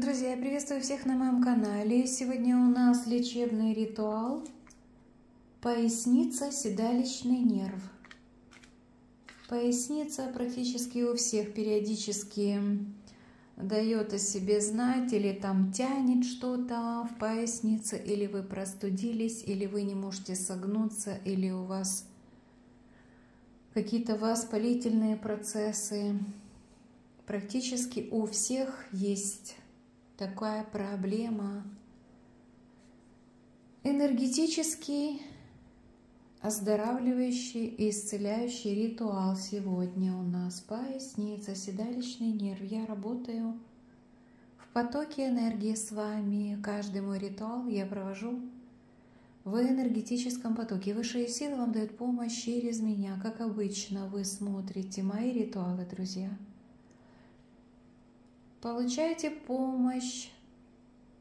Друзья, я приветствую всех на моем канале. Сегодня у нас лечебный ритуал поясница, седалищный нерв. Поясница практически у всех периодически дает о себе знать, или там тянет что-то в пояснице, или вы простудились, или вы не можете согнуться, или у вас какие-то воспалительные процессы. Практически у всех есть такая проблема. Энергетический, оздоравливающий и исцеляющий ритуал сегодня у нас. Поясница, седалищный нерв. Я работаю в потоке энергии с вами. Каждый мой ритуал я провожу в энергетическом потоке. Высшие силы вам дают помощь через меня. Как обычно, вы смотрите мои ритуалы, друзья. Получайте помощь,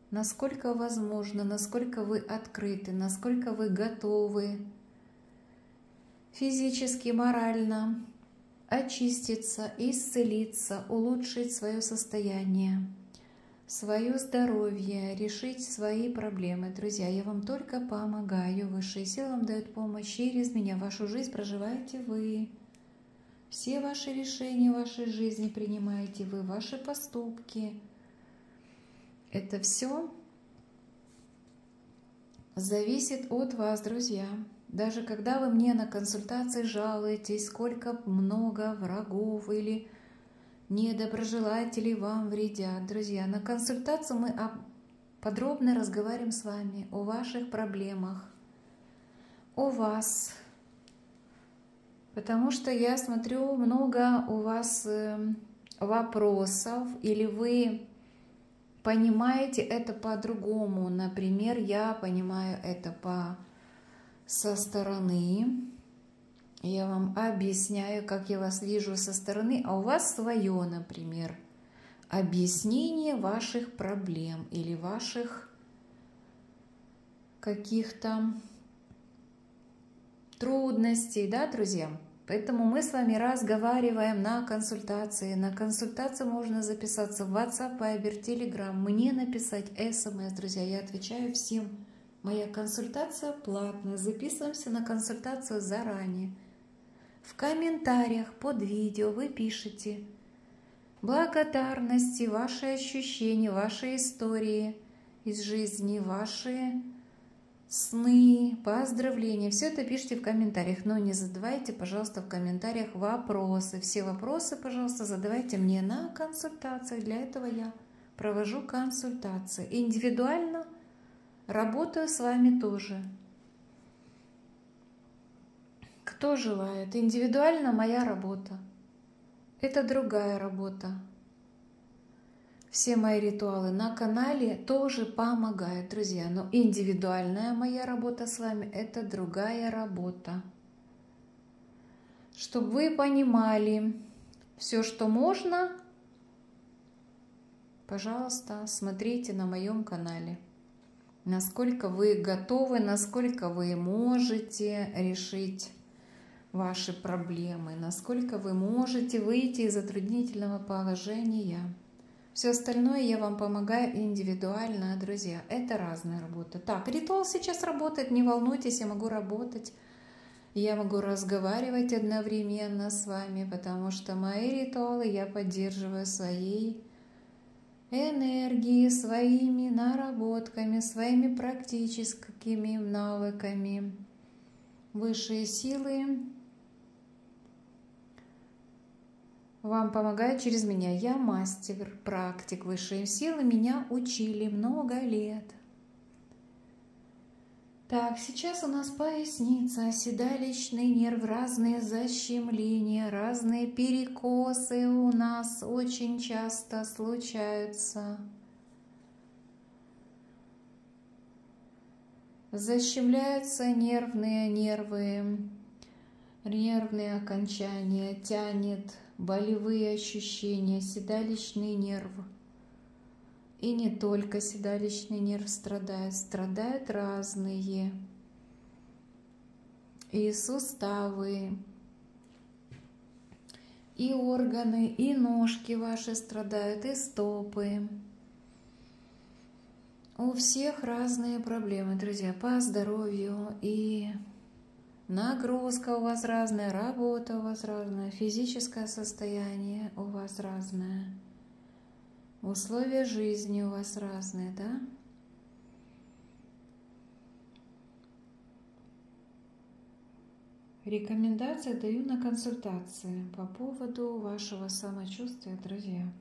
насколько возможно, насколько вы открыты, насколько вы готовы физически, морально очиститься, исцелиться, улучшить свое состояние, свое здоровье, решить свои проблемы. Друзья, я вам только помогаю, высшие силы вам дают помощь через меня. Вашу жизнь проживаете вы. Все ваши решения в вашей жизни принимаете вы, ваши поступки. Это все зависит от вас, друзья. Даже когда вы мне на консультации жалуетесь, сколько много врагов или недоброжелателей вам вредят. Друзья, на консультации мы подробно разговариваем с вами о ваших проблемах, о вас. Потому что я смотрю, много у вас вопросов, или вы понимаете это по-другому. Например, я понимаю это со стороны. Я вам объясняю, как я вас вижу со стороны, а у вас свое, например, объяснение ваших проблем или ваших каких-то трудностей, да, друзья? Поэтому мы с вами разговариваем на консультации. На консультацию можно записаться в WhatsApp, Viber, Telegram, мне написать SMS, друзья. Я отвечаю всем. Моя консультация платная. Записываемся на консультацию заранее. В комментариях под видео вы пишете благодарности, ваши ощущения, ваши истории из жизни, ваши сны, поздравления. Все это пишите в комментариях, но не задавайте, пожалуйста, в комментариях вопросы. Все вопросы, пожалуйста, задавайте мне на консультациях. Для этого я провожу консультации. Индивидуально работаю с вами тоже. Кто желает? Индивидуально моя работа. Это другая работа. Все мои ритуалы на канале тоже помогают, друзья, но индивидуальная моя работа с вами – это другая работа. Чтобы вы понимали все, что можно, пожалуйста, смотрите на моем канале. Насколько вы готовы, насколько вы можете решить ваши проблемы, насколько вы можете выйти из затруднительного положения. Все остальное я вам помогаю индивидуально, друзья. Это разная работа. Так, ритуал сейчас работает, не волнуйтесь, я могу работать. Я могу разговаривать одновременно с вами, потому что мои ритуалы я поддерживаю своей энергией, своими наработками, своими практическими навыками. Высшие силы вам помогает через меня. Я мастер, практик. Высшие силы меня учили много лет. Так, сейчас у нас поясница, седалищный нерв, разные защемления, разные перекосы у нас очень часто случаются. Защемляются нервные окончания, тянет, болевые ощущения, седалищный нерв. И не только седалищный нерв страдает, страдают разные и суставы, и органы, и ножки ваши страдают, и стопы. У всех разные проблемы, друзья, по здоровью, и нагрузка у вас разная, работа у вас разная, физическое состояние у вас разное, условия жизни у вас разные, да? Рекомендации даю на консультации по поводу вашего самочувствия, друзья.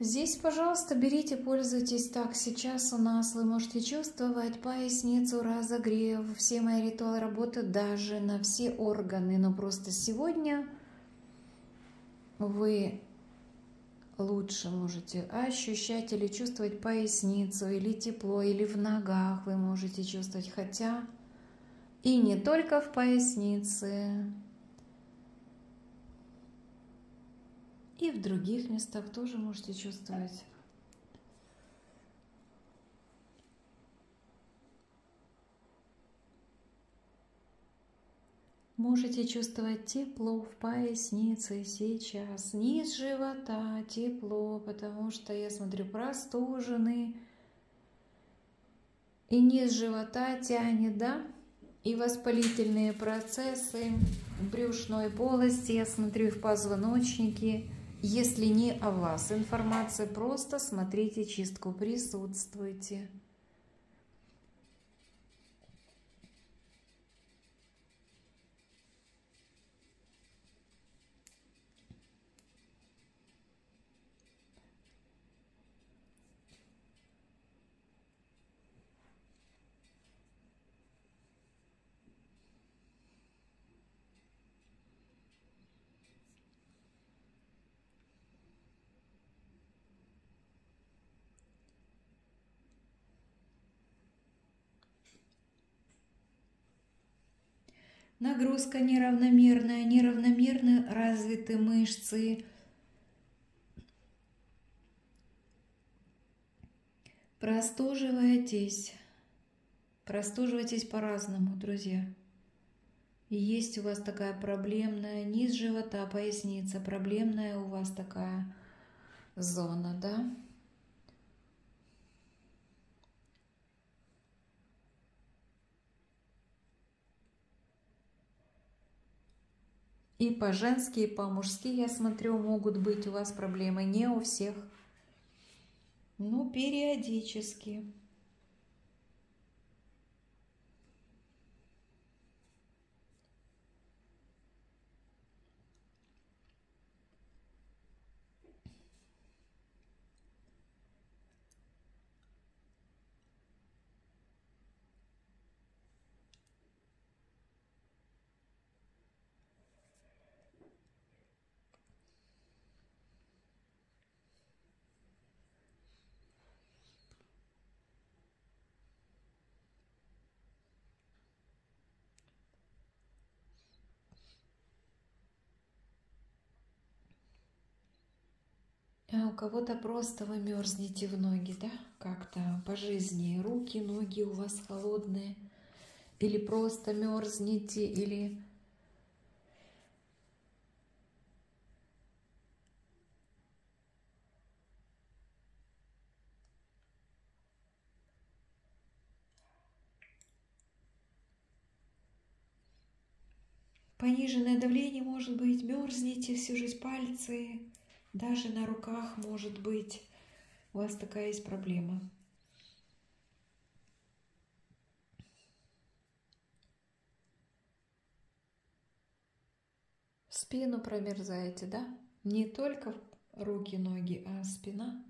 Здесь, пожалуйста, берите, пользуйтесь. Так, сейчас у нас вы можете чувствовать поясницу, разогрев. Все мои ритуалы работают даже на все органы. Но просто сегодня вы лучше можете ощущать или чувствовать поясницу, или тепло, или в ногах вы можете чувствовать. Хотя и не только в пояснице. И в других местах тоже можете чувствовать. Можете чувствовать тепло в пояснице сейчас. Низ живота тепло, потому что я смотрю простуженный. И низ живота тянет, да? И воспалительные процессы в брюшной полости, я смотрю, в позвоночнике. Если не о вас информация, просто смотрите чистку, присутствуйте. Нагрузка неравномерная, неравномерно развиты мышцы. Простуживаетесь. Простуживаетесь по-разному, друзья. И есть у вас такая проблемная низ живота, поясница. Проблемная у вас такая зона, да? И по-женски, и по-мужски, я смотрю, могут быть у вас проблемы. Не у всех. Ну, периодически. А у кого-то просто вы мерзнете в ноги, да, как-то по жизни. Руки, ноги у вас холодные. Или просто мерзнете, или... Пониженное давление, может быть, мерзнете всю жизнь, пальцы... Даже на руках, может быть, у вас такая есть проблема. Спину промерзаете, да? Не только руки, ноги, а спина.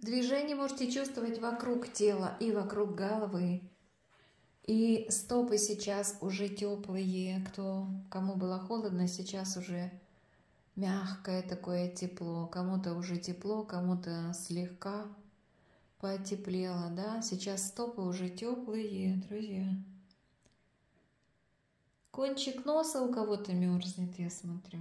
Движение можете чувствовать вокруг тела и вокруг головы. И стопы сейчас уже теплые. Кому было холодно, сейчас уже мягкое такое тепло. Кому-то уже тепло, кому-то слегка потеплело, да? Сейчас стопы уже теплые, друзья. Кончик носа у кого-то мерзнет, я смотрю.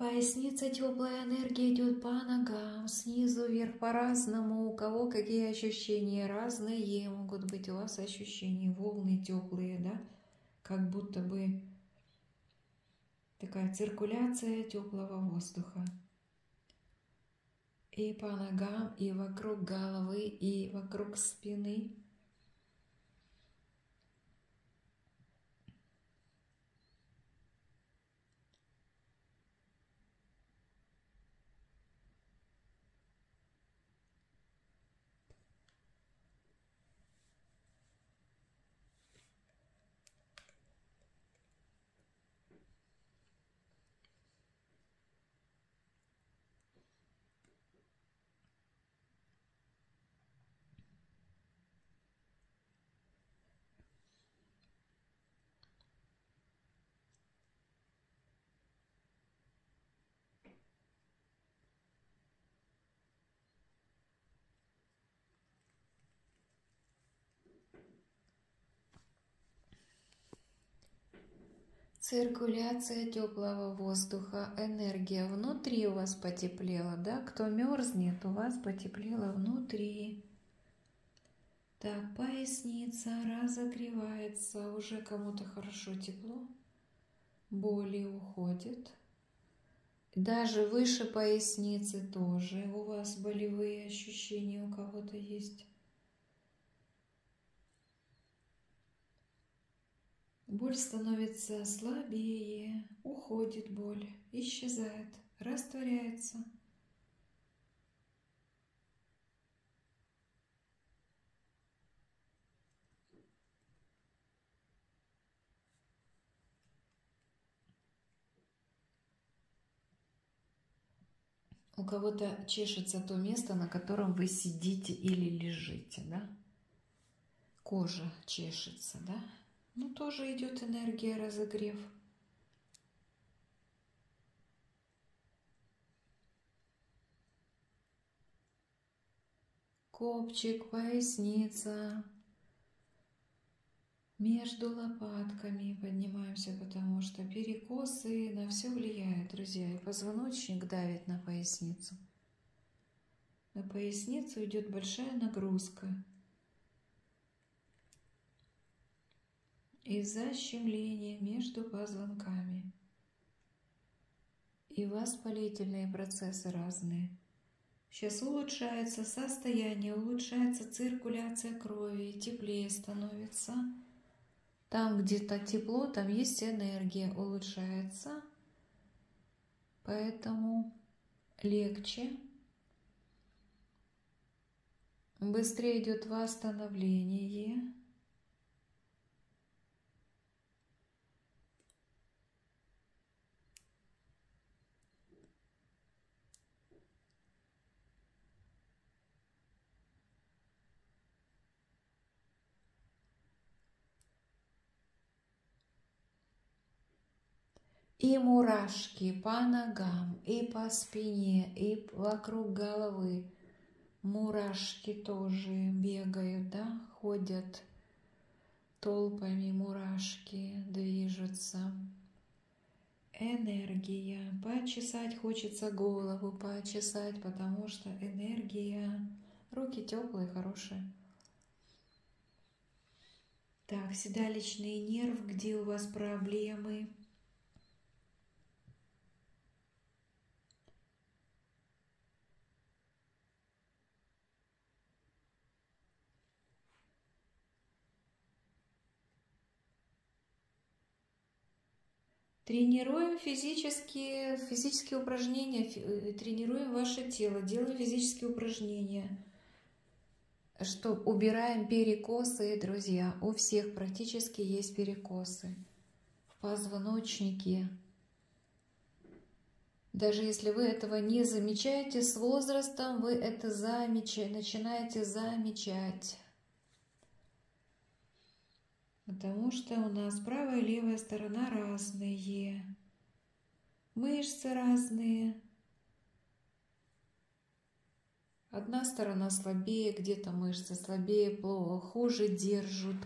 Поясница, теплая энергия идет по ногам, снизу вверх по-разному. У кого какие ощущения, разные могут быть у вас ощущения. Волны теплые, да? Как будто бы такая циркуляция теплого воздуха. И по ногам, и вокруг головы, и вокруг спины. Циркуляция теплого воздуха, энергия внутри у вас потеплела, да? Кто мерзнет, у вас потеплело внутри. Так, поясница разогревается, уже кому-то хорошо тепло, боли уходят. Даже выше поясницы тоже у вас болевые ощущения у кого-то есть. Боль становится слабее, уходит боль, исчезает, растворяется. У кого-то чешется то место, на котором вы сидите или лежите, да? Кожа чешется, да? Ну, тоже идет энергия, разогрев. Копчик, поясница. Между лопатками поднимаемся, потому что перекосы на все влияют, друзья. И позвоночник давит на поясницу. На поясницу идет большая нагрузка. И защемление между позвонками. И воспалительные процессы разные. Сейчас улучшается состояние, улучшается циркуляция крови, теплее становится. Там где-то тепло, там есть энергия, улучшается. Поэтому легче. Быстрее идет восстановление. И мурашки по ногам, и по спине, и вокруг головы. Мурашки тоже бегают, да, ходят толпами, мурашки движутся. Энергия. Почесать хочется голову, почесать, потому что энергия. Руки теплые, хорошие. Так, седалищный нерв, где у вас проблемы? Тренируем физические упражнения, тренируем ваше тело, делаем физические упражнения. Что, убираем перекосы, друзья. У всех практически есть перекосы в позвоночнике. Даже если вы этого не замечаете, с возрастом вы это начинаете замечать. Потому что у нас правая и левая сторона разные, мышцы разные. Одна сторона слабее, где-то мышцы слабее, плохо, хуже держат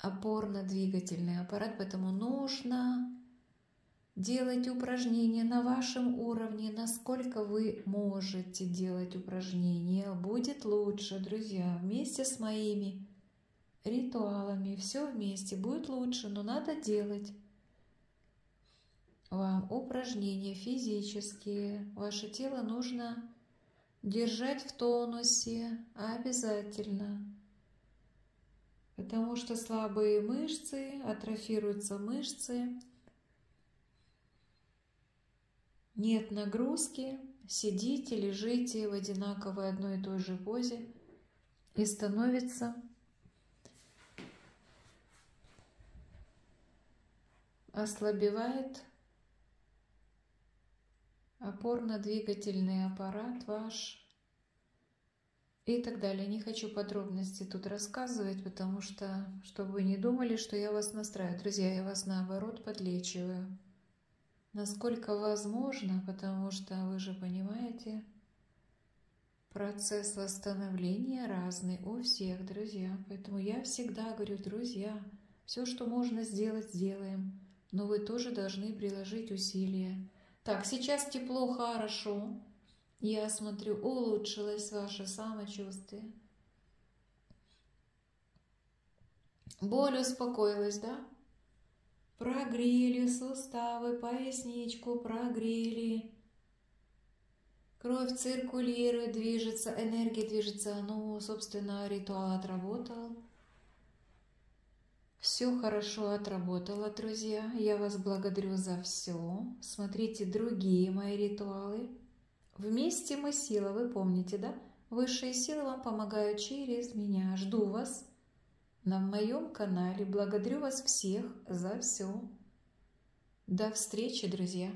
опорно-двигательный аппарат. Поэтому нужно делать упражнения на вашем уровне, насколько вы можете делать упражнения. Будет лучше, друзья, вместе с моими ритуалами. Все вместе будет лучше, но надо делать вам упражнения физические. Ваше тело нужно держать в тонусе обязательно, потому что слабые мышцы, атрофируются мышцы, нет нагрузки, сидите, лежите в одинаковой одной и той же позе, и становится ослабевает опорно-двигательный аппарат ваш и так далее. Не хочу подробности тут рассказывать, потому что, чтобы вы не думали, что я вас настраиваю. Друзья, я вас наоборот подлечиваю. Насколько возможно, потому что вы же понимаете, процесс восстановления разный у всех, друзья. Поэтому я всегда говорю, друзья, все, что можно сделать, сделаем. Но вы тоже должны приложить усилия. Так, сейчас тепло, хорошо. Я смотрю, улучшилось ваше самочувствие. Боль успокоилась, да? Прогрели суставы, поясничку прогрели. Кровь циркулирует, движется, энергия движется. Ну, собственно, ритуал отработал. Все хорошо отработало, друзья. Я вас благодарю за все. Смотрите другие мои ритуалы. Вместе мы сила, вы помните, да? Высшие силы вам помогают через меня. Жду вас на моем канале. Благодарю вас всех за все. До встречи, друзья!